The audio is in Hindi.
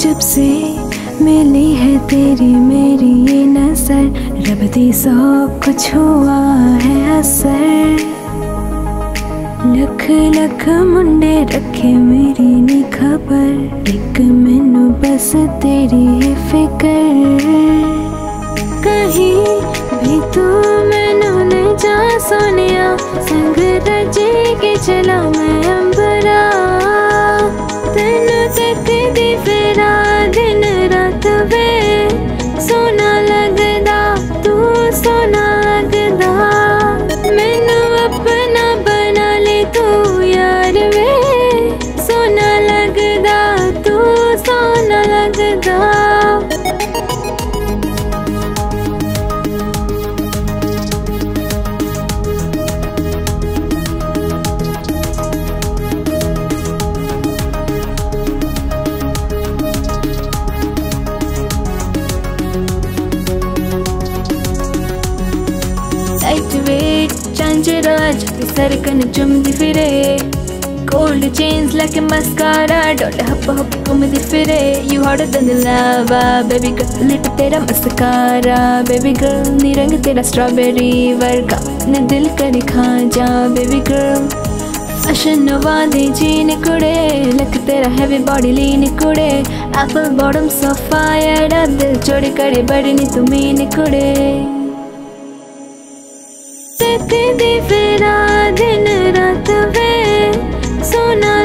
जब से मिली है तेरी मेरी ये नजर, रब दी सब कुछ हुआ है असर। लख लख मुंडे रखे मेरी नी खबर, एक मैनू बस तेरी है फिकर। कहीं भी तू मैनू ले जा सोनिया, संग रजे के चला मैं अंबरा। राज सरकन चुमदी फिरे, गोल्ड चेन्स लाके मस्कारा डोला हप हप घूमदी फिरे। You hotter than the lava baby girl, lip तेरा मस्कारा बेबी गर्ल, नी रंग तेरा स्ट्रॉबेरी वर्गा ने दिल करे खा जा बेबी गर्ल। अशन वादे जीने कुड़े, लक तेरा हैवी बॉडी लीन कुड़े, एप्पल बॉटम सो फायर दिल जोड़े करे बड़ी नी तू मीन कुड़े। दिन रात वे सोना